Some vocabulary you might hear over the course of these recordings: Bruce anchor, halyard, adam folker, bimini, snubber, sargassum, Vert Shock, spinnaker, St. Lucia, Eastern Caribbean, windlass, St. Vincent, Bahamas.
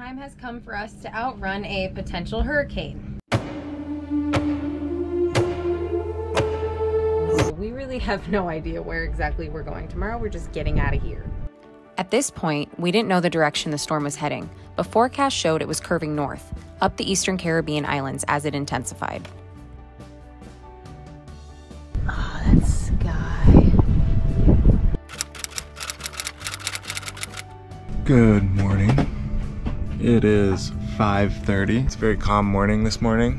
time has come for us to outrun a potential hurricane. We really have no idea where exactly we're going tomorrow. We're just getting out of here. At this point, we didn't know the direction the storm was heading, but forecasts showed it was curving north, up the Eastern Caribbean islands as it intensified. Oh, that sky. Good morning. It is 5:30. It's a very calm morning this morning,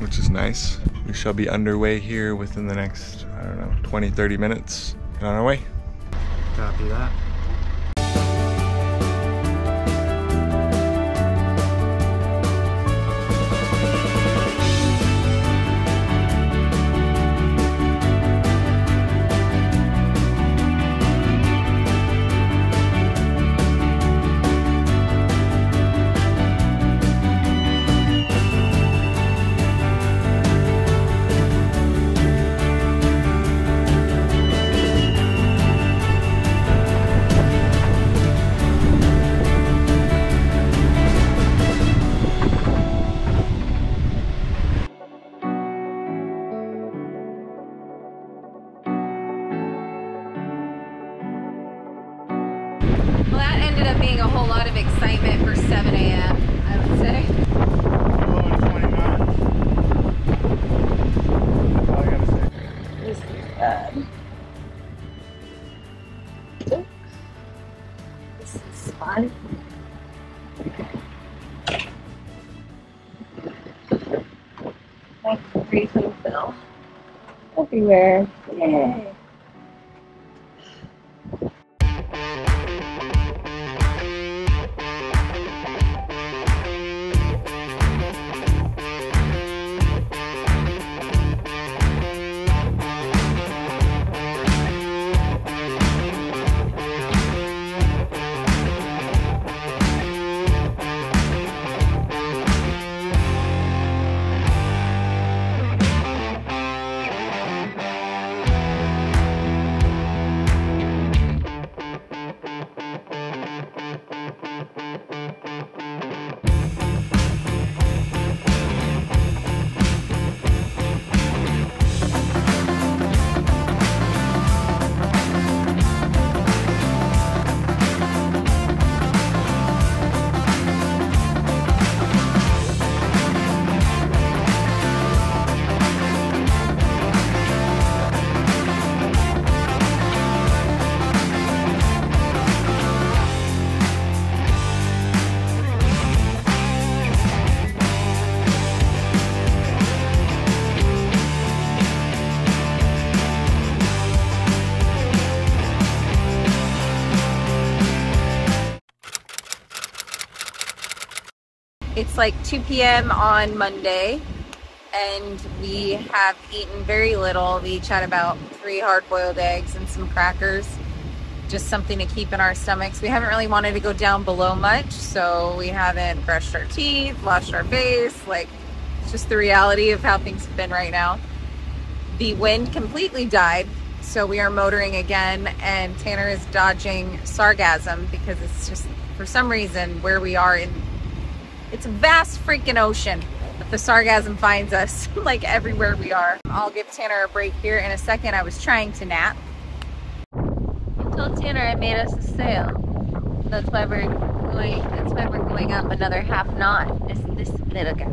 which is nice. We shall be underway here within the next, I don't know, 20, 30 minutes. Get on our way. Copy that. Ended up being a whole lot of excitement for 7 a.m., I would say. That's all I gotta say. This is bad. This is fun. Like a freezing film. Everywhere. Yay. It's like 2 p.m. on Monday, and we have eaten very little. We each had about 3 hard-boiled eggs and some crackers, just something to keep in our stomachs. We haven't really wanted to go down below much, so we haven't brushed our teeth, washed our face. Like, it's just the reality of how things have been right now. The wind completely died, so we are motoring again, and Tanner is dodging sargassum because it's just, for some reason, where we are in. It's a vast freaking ocean, but the sargassum finds us like everywhere we are. I'll give Tanner a break here in a second. I was trying to nap. I told Tanner I made us a sail. That's why we're going up another half knot. It's this little guy.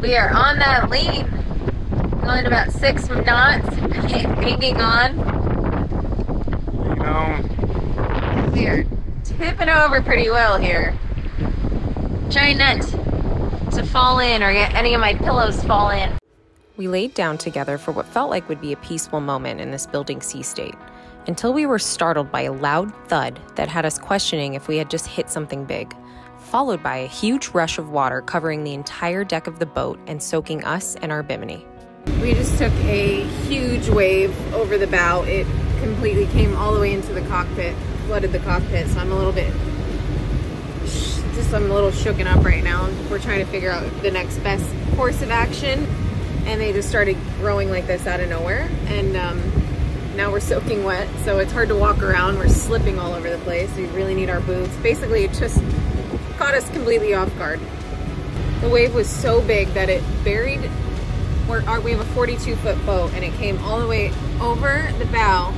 We are on that lead, going about 6 knots, hanging on. You know. We are tipping over pretty well here. Trying not to fall in or get any of my pillows fall in. We laid down together for what felt like would be a peaceful moment in this building sea state, until we were startled by a loud thud that had us questioning if we had just hit something big, followed by a huge rush of water covering the entire deck of the boat and soaking us and our bimini. We just took a huge wave over the bow. It completely came all the way into the cockpit, flooded the cockpit, so I'm a little bit, I'm a little shooken up right now. We're trying to figure out the next best course of action, and they just started growing like this out of nowhere, and now we're soaking wet, so it's hard to walk around. We're slipping all over the place. We really need our boots. Basically, it just caught us completely off guard. The wave was so big that it buried, we have a 42-foot boat, and it came all the way over the bow,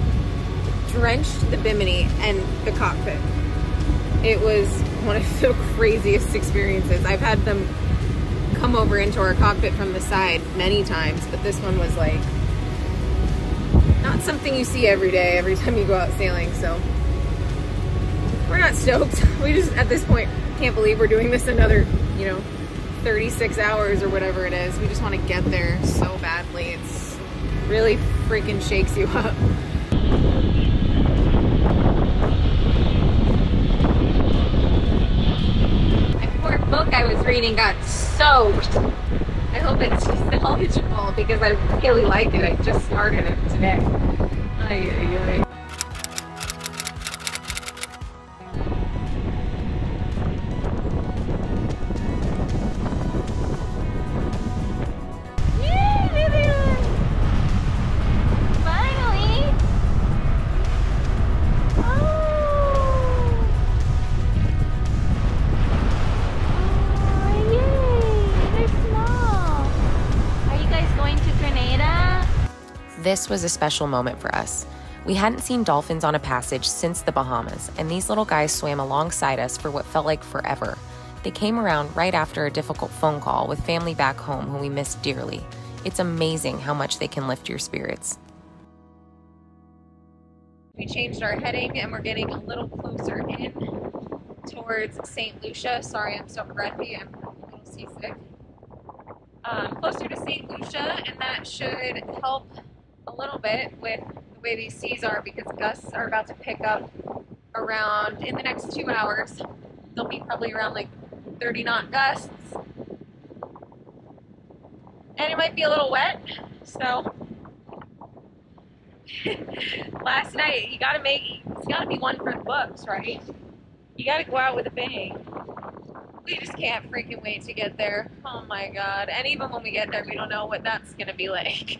drenched the bimini and the cockpit. It was one of the craziest experiences. I've had them come over into our cockpit from the side many times, but this one was like not something you see every day, every time you go out sailing, so we're not stoked. We just, at this point, can't believe we're doing this another, 36 hours or whatever it is. We just want to get there so badly. It's really freaking shakes you up. Book I was reading got soaked. I hope it's knowledgeable because I really like it. I just started it today. Ay, ay, ay. Finally! This was a special moment for us. We hadn't seen dolphins on a passage since the Bahamas, and these little guys swam alongside us for what felt like forever. They came around right after a difficult phone call with family back home who we missed dearly. It's amazing how much they can lift your spirits. We changed our heading and we're getting a little closer in towards St. Lucia. Sorry, I'm so breathy, I'm a little seasick. Closer to St. Lucia, and that should help a little bit with the way these seas are, because gusts are about to pick up around, in the next 2 hours, they'll be probably around like 30-knot gusts. And it might be a little wet, so last night, it's gotta be one for the books, right? You gotta go out with a bang. We just can't freaking wait to get there. Oh my God. And even when we get there, we don't know what that's gonna be like.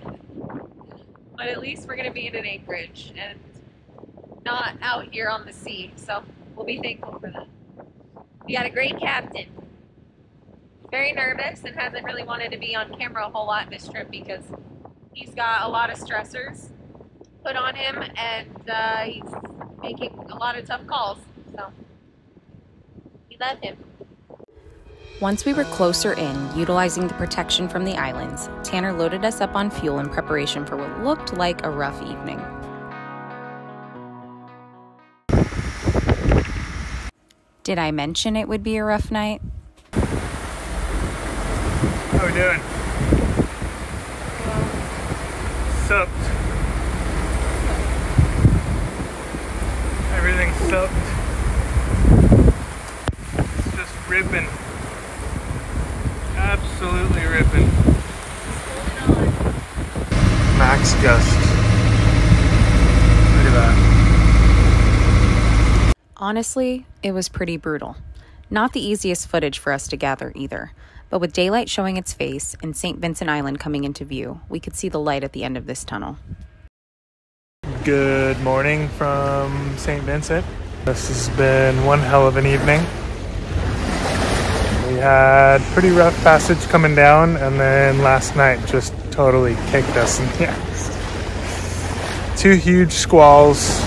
But at least we're gonna be in an anchorage and not out here on the sea. So we'll be thankful for that. We got a great captain. Very nervous and hasn't really wanted to be on camera a whole lot this trip because he's got a lot of stressors put on him, and he's making a lot of tough calls. So we love him. Once we were closer in, utilizing the protection from the islands, Tanner loaded us up on fuel in preparation for what looked like a rough evening. Did I mention it would be a rough night? How are we doing? Soaked. Everything's soaked. It's just ripping. Absolutely ripping. Max gust. Look at that. Honestly, it was pretty brutal. Not the easiest footage for us to gather either, but with daylight showing its face and St. Vincent Island coming into view, we could see the light at the end of this tunnel. Good morning from St. Vincent. This has been one hell of an evening. We had pretty rough passage coming down, and then last night just totally kicked us in the ass. Two huge squalls,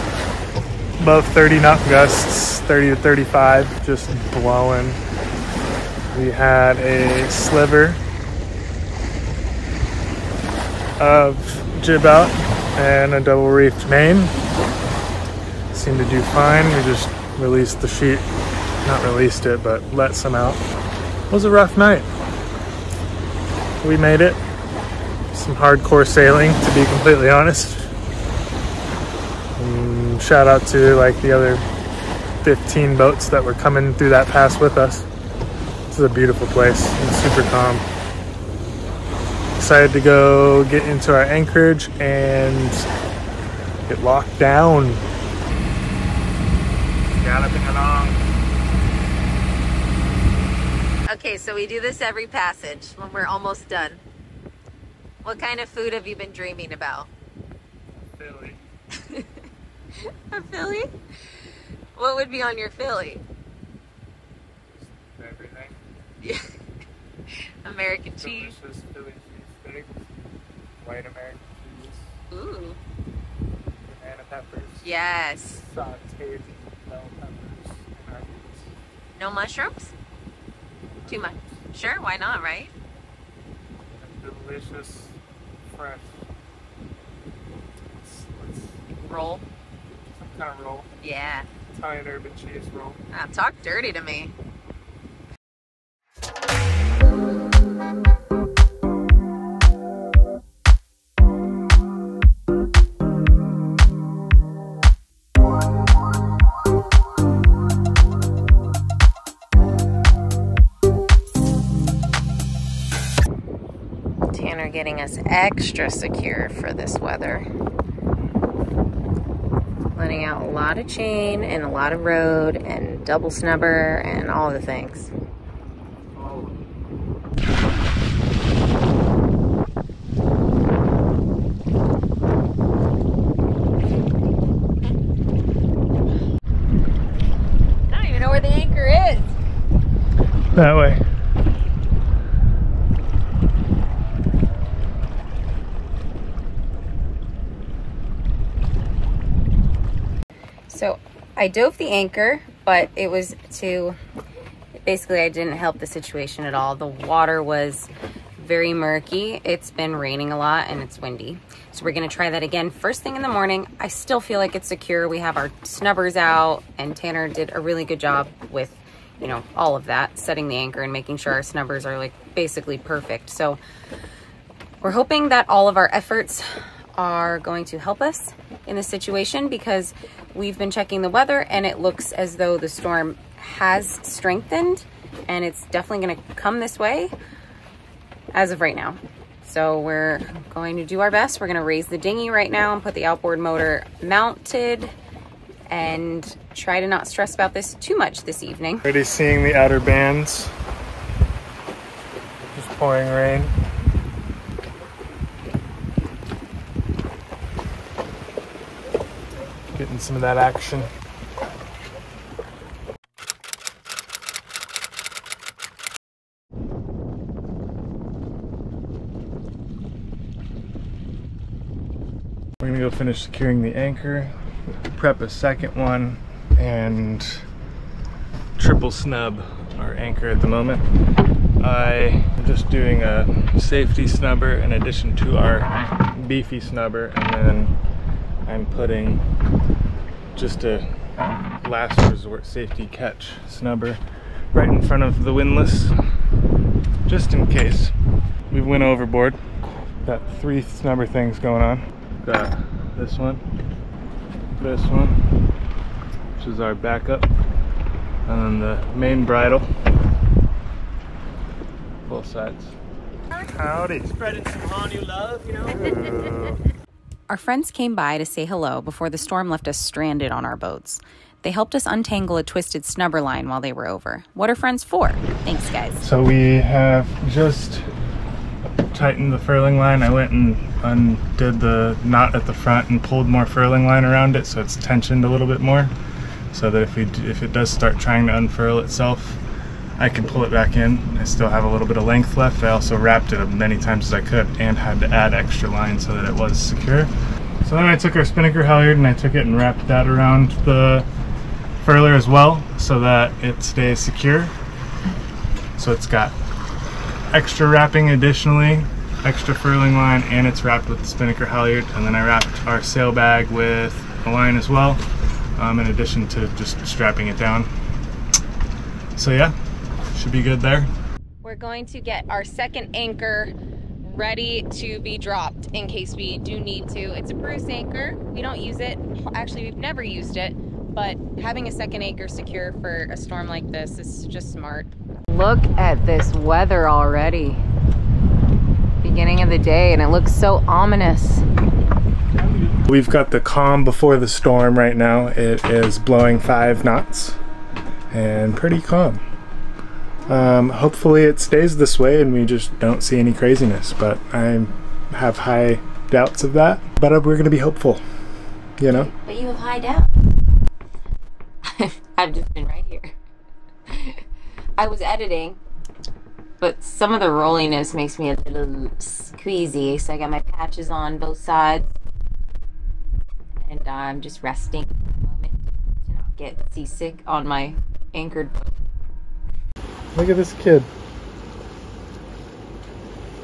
above 30-knot gusts, 30 to 35, just blowing. We had a sliver of jib out and a double reefed main. Seemed to do fine. We just released the sheet. Not released it, but let some out. It was a rough night. We made it. Some hardcore sailing, to be completely honest. And shout out to like the other 15 boats that were coming through that pass with us. This is a beautiful place. It's super calm. excited to go get into our anchorage and get locked down. Galloping along. Okay, so we do this every passage when we're almost done. What kind of food have you been dreaming about? Philly. A Philly? What would be on your Philly? Everything. Yeah. American cheese. Delicious Philly cheesesteak. White American cheese. Ooh. Banana peppers. Yes. Sauteed bell peppers and onions. No mushrooms? Too much. Sure, why not, right? And delicious, fresh. Roll. Some kind of roll. Yeah. Italian urban cheese roll. Ah, talk dirty to me. Tanner getting us extra secure for this weather. Letting out a lot of chain and a lot of road and double snubber and all the things. I don't even know where the anchor is. That way. So I dove the anchor, but it was to, basically I didn't help the situation at all. The water was very murky. It's been raining a lot and it's windy. So we're gonna try that again first thing in the morning. I still feel like it's secure. We have our snubbers out and Tanner did a really good job with, you know, all of that, setting the anchor and making sure our snubbers are like basically perfect. So we're hoping that all of our efforts are going to help us in this situation, because we've been checking the weather and it looks as though the storm has strengthened and it's definitely going to come this way as of right now. So we're going to do our best. We're going to raise the dinghy right now and put the outboard motor mounted and try to not stress about this too much this evening. Already seeing the outer bands. It's pouring rain. Getting some of that action. We're gonna go finish securing the anchor, prep a second one, and triple snub our anchor at the moment. I'm just doing a safety snubber in addition to our beefy snubber, and then I'm putting just a last resort safety catch snubber right in front of the windlass, just in case we went overboard. Got three snubber things going on. Got this one, which is our backup, and then the main bridle, both sides. Howdy. Spreading some honey love, you know? Our friends came by to say hello before the storm left us stranded on our boats. They helped us untangle a twisted snubber line while they were over. What are friends for? Thanks, guys. So we have just tightened the furling line. I went and undid the knot at the front and pulled more furling line around it, so it's tensioned a little bit more, so that if it does start trying to unfurl itself, I can pull it back in. I still have a little bit of length left. I also wrapped it up many times as I could and had to add extra line so that it was secure. So then I took our spinnaker halyard and I took it and wrapped that around the furler as well so that it stays secure. So it's got extra wrapping additionally, extra furling line, and it's wrapped with the spinnaker halyard. And then I wrapped our sail bag with a line as well, in addition to just strapping it down. So yeah. Should be good there. We're going to get our second anchor ready to be dropped in case we do need to. It's a Bruce anchor. We don't use it. Actually, we've never used it, but having a second anchor secure for a storm like this is just smart. Look at this weather already. Be beginning of the day, and it looks so ominous. We've got the calm before the storm right now. It is blowing 5 knots and pretty calm. Hopefully it stays this way and we just don't see any craziness, but I have high doubts of that. But we're gonna be hopeful, you know? But you have high doubts. I've just been right here. I was editing, but some of the rolliness makes me a little squeezy, so I got my patches on both sides. And I'm just resting for a moment to not get seasick on my anchored boat. Look at this kid.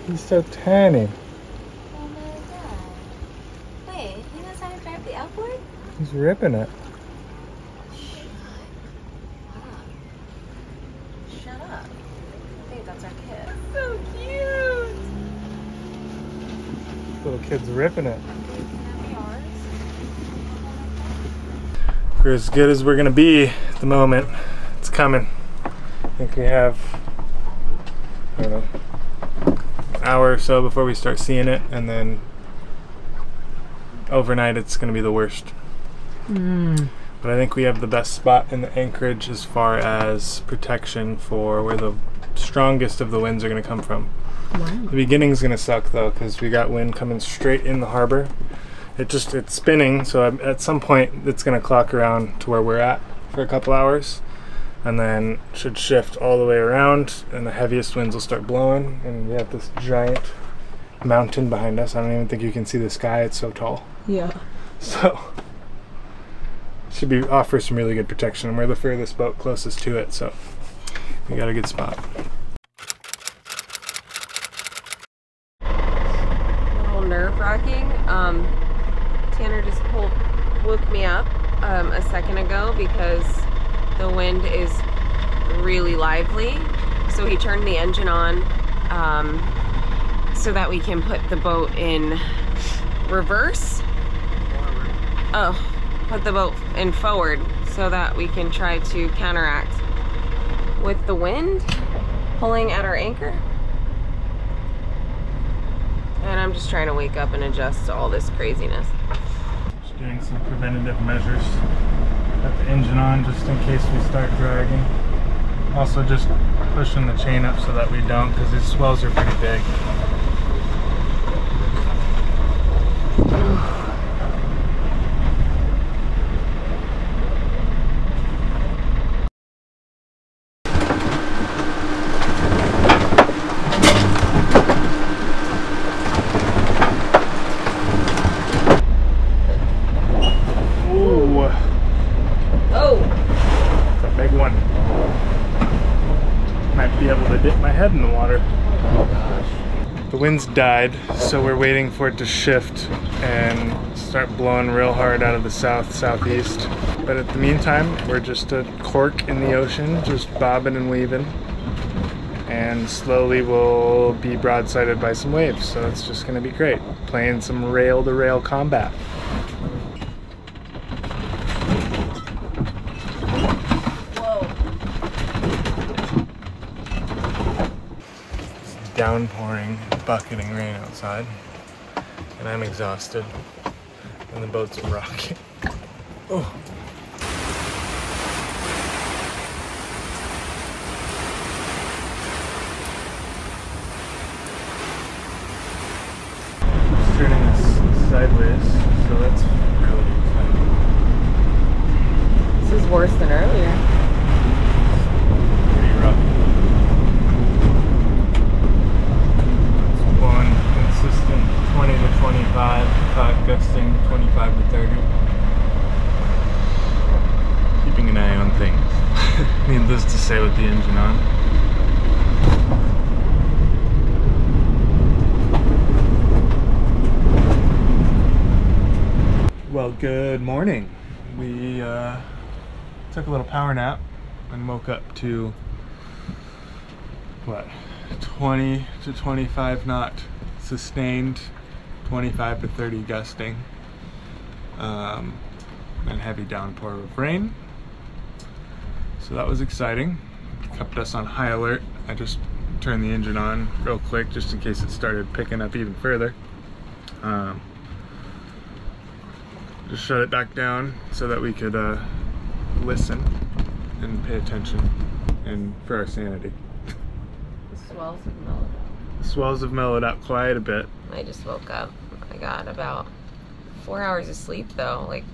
He's so tiny. Oh my god. Wait, he knows how to drive the outboard? He's ripping it. Shut up. I think that's our kid. That's so cute. This little kid's ripping it. We're as good as we're gonna be at the moment. It's coming. I think we have, I don't know, an hour or so before we start seeing it, and then overnight it's gonna be the worst. But I think we have the best spot in the anchorage as far as protection for where the strongest of the winds are gonna come from. Wow. The beginning's gonna suck though, because we got wind coming straight in the harbor. It's spinning, so at some point it's gonna clock around to where we're at for a couple hours, and then should shift all the way around, and the heaviest winds will start blowing, and we have this giant mountain behind us. I don't even think you can see the sky, it's so tall. Yeah. So it should be offer some really good protection, and we're the furthest boat closest to it, so we got a good spot. A little nerve-wracking. Tanner just woke me up a second ago because the wind is really lively, so he turned the engine on so that we can put the boat in reverse. Forward. Oh, put the boat in forward so that we can try to counteract with the wind pulling at our anchor. And I'm just trying to wake up and adjust to all this craziness. Doing some preventative measures. Got the engine on just in case we start dragging. Also just pushing the chain up so that we don't, because these swells are pretty big. Wind's died, so we're waiting for it to shift and start blowing real hard out of the southeast. But at the meantime, we're just a cork in the ocean, just bobbing and weaving, and slowly we'll be broadsided by some waves. So it's just gonna be great, playing some rail-to-rail combat. Downpouring, bucketing rain outside, and I'm exhausted, and the boat's rocking. Oh. It's turning us sideways, so that's really exciting. This is worse than earlier. Gusting 25 to 30. Keeping an eye on things. Needless to say, with the engine on. Well, good morning. We took a little power nap and woke up to, what, 20 to 25 knot sustained. 25 to 30 gusting, and heavy downpour of rain. So that was exciting. Kept us on high alert. I just turn the engine on real quick just in case it started picking up even further. Just shut it back down so that we could listen and pay attention, and for our sanity. The swells have mellowed out. The swells have mellowed out quite a bit. I just woke up. I got about 4 hours of sleep though, like,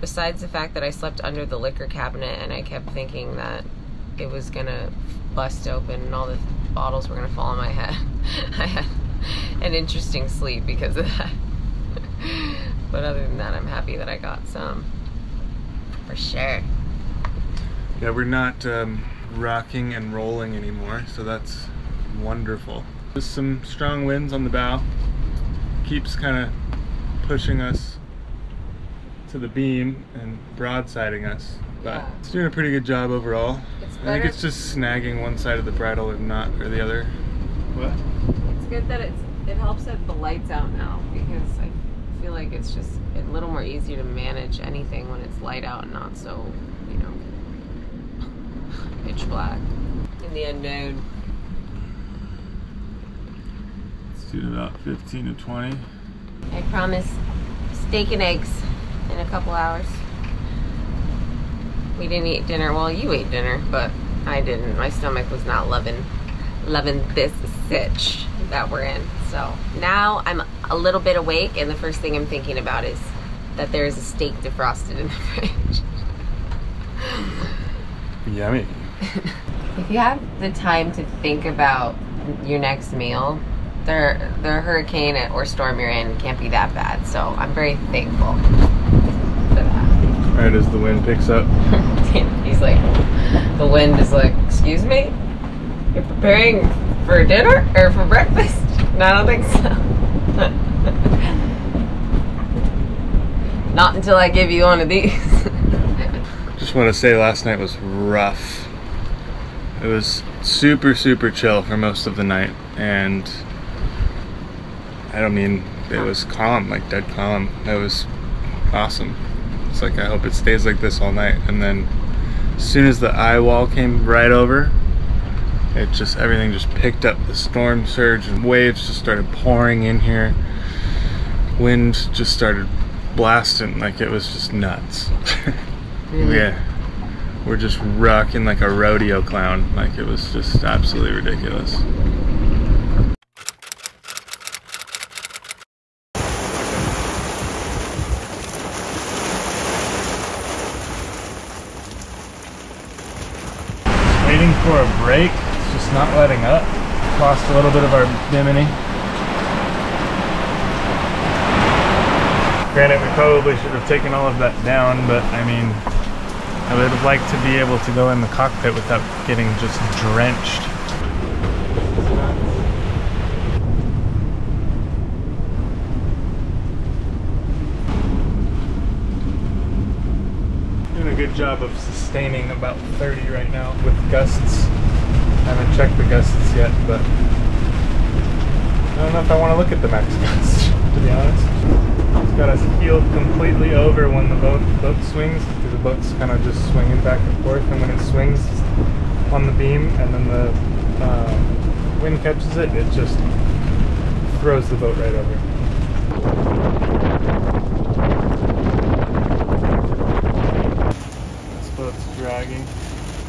besides the fact that I slept under the liquor cabinet and I kept thinking that it was gonna bust open and all the bottles were gonna fall on my head. I had an interesting sleep because of that. But other than that, I'm happy that I got some, for sure. Yeah, we're not rocking and rolling anymore, so that's wonderful. Just some strong winds on the bow. Keeps kind of pushing us to the beam and broadsiding us, but yeah, it's doing a pretty good job overall. I think it's just snagging one side of the bridle and not, or the other. What? It's good that it helps that the light's out now, because I feel like it's just a little more easier to manage anything when it's light out and not so, you know, pitch black in the unknown. Let's do about 15 to 20. I promise steak and eggs in a couple hours. We didn't eat dinner. Well, you ate dinner, but I didn't. My stomach was not loving this sitch that we're in. So now I'm a little bit awake, and the first thing I'm thinking about is that there is a steak defrosted in the fridge. Yummy. If you have the time to think about your next meal, the hurricane or storm you're in can't be that bad. So I'm very thankful for that. Right as the wind picks up. He's like, the wind is like, excuse me? You're preparing for dinner or for breakfast? No, I don't think so. Not until I give you one of these. Just want to say last night was rough. It was super, super chill for most of the night, and I don't mean it was calm, like dead calm. It was awesome. It's like, I hope it stays like this all night. And then as soon as the eye wall came right over, it just, everything just picked up. The storm surge and waves just started pouring in here. Wind just started blasting, like it was just nuts. Really? Yeah. We're just rocking like a rodeo clown. Like, it was just absolutely ridiculous. For a break, it's just not letting up. Lost a little bit of our bimini. Granted, we probably should have taken all of that down, but I mean, I would have liked to be able to go in the cockpit without getting just drenched. Good job of sustaining about 30 right now with gusts. I haven't checked the gusts yet, but I don't know if I want to look at the max gusts, to be honest. It's got us heeled completely over when the boat swings, because the boat's kind of just swinging back and forth, and when it swings on the beam and then the wind catches it, it just throws the boat right over. Dragging.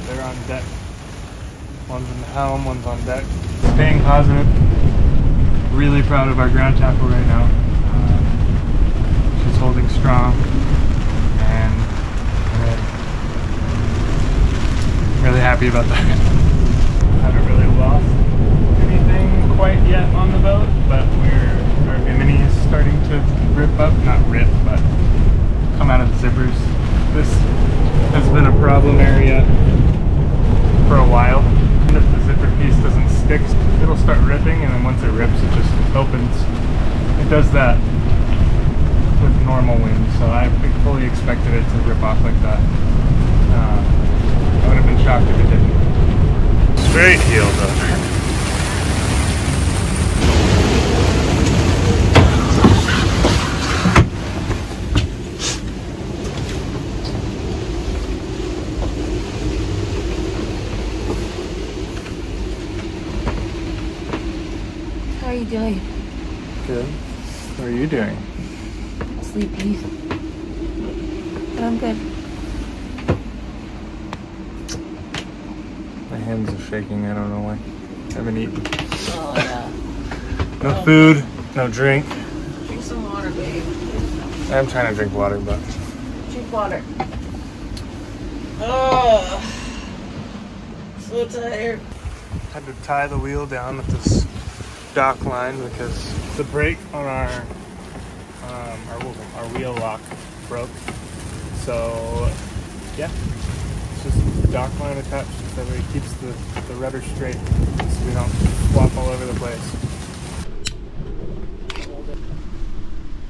They're on deck. One's in the helm, one's on deck. Staying positive. Really proud of our ground tackle right now. She's holding strong, and I'm really happy about that. Haven't really lost anything quite yet on the boat, but our bimini is starting to rip up. Not rip, but come out of the zippers. This has been a problem area for a while. And if the zipper piece doesn't stick, it'll start ripping, and then once it rips, it just opens. It does that with normal wind, so I fully expected it to rip off like that. I would have been shocked if it didn't. Straight heeled over. sleepy, but I'm good. My hands are shaking, I don't know why. I haven't eaten. Oh, yeah. No food, no drink. Drink some water, babe. I'm trying to drink water, but... Drink water. Oh, so tired. Had to tie the wheel down with this dock line because the brake on our wheel lock broke. So yeah, it's just dock line attached so that it keeps the rudder straight so we don't flop all over the place.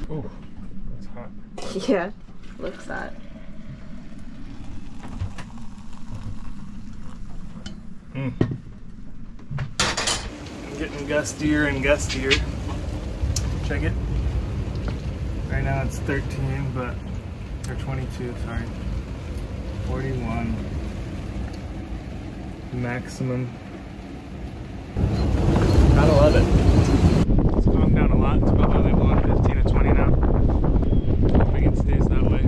Oh, that's hot. Yeah, looks hot. Mm. Getting gustier and gustier. Check it. Right now it's 13, but, or 22, sorry. 41. Maximum. Gotta love it. It's calmed down a lot. It's about really below 15 to 20 now. Hoping it stays that way.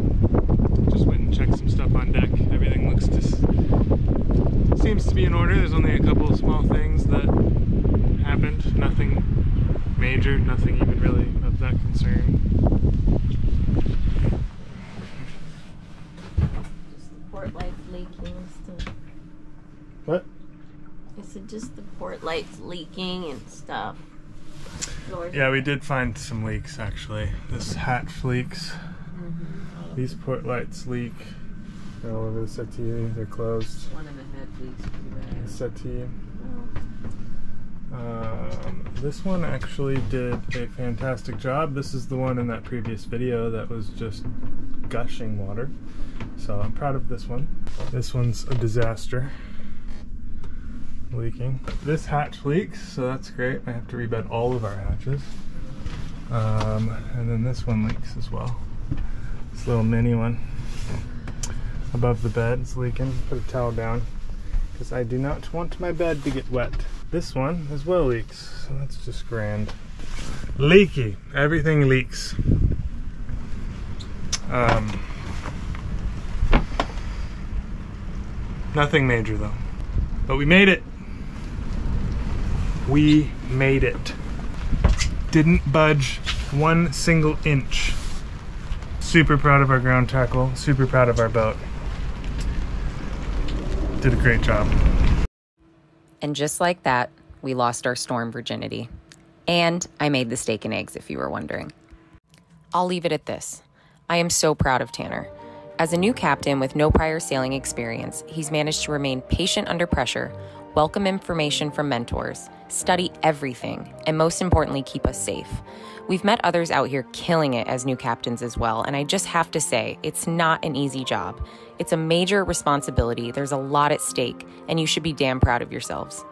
Just went and checked some stuff on deck. Everything looks just... seems to be in order. There's only a couple of small things that happened. Nothing major, nothing even really of that concern. Just the port light leaking stuff. What? I said just the port lights leaking and stuff. Yeah, we did find some leaks actually. This hatch leaks. Mm-hmm. These port lights leak. All over the settee, they're closed. One of the head leaks pretty bad. Settee. Oh. This one actually did a fantastic job. This is the one in that previous video that was just gushing water. So I'm proud of this one. This one's a disaster. Leaking. This hatch leaks, so that's great. I have to rebed all of our hatches. And then this one leaks as well. This little mini one. Above the bed, it's leaking. Put a towel down because I do not want my bed to get wet. This one as well leaks, so that's just grand. Leaky, everything leaks. Nothing major though, but we made it. We made it. Didn't budge one single inch. Super proud of our ground tackle, super proud of our boat. Did a great job. And just like that, we lost our storm virginity. And I made the steak and eggs, if you were wondering. I'll leave it at this. I am so proud of Tanner. As a new captain with no prior sailing experience, he's managed to remain patient under pressure, welcome information from mentors, study everything, and most importantly, keep us safe. We've met others out here killing it as new captains as well, and I just have to say, it's not an easy job. It's a major responsibility, there's a lot at stake, and you should be damn proud of yourselves.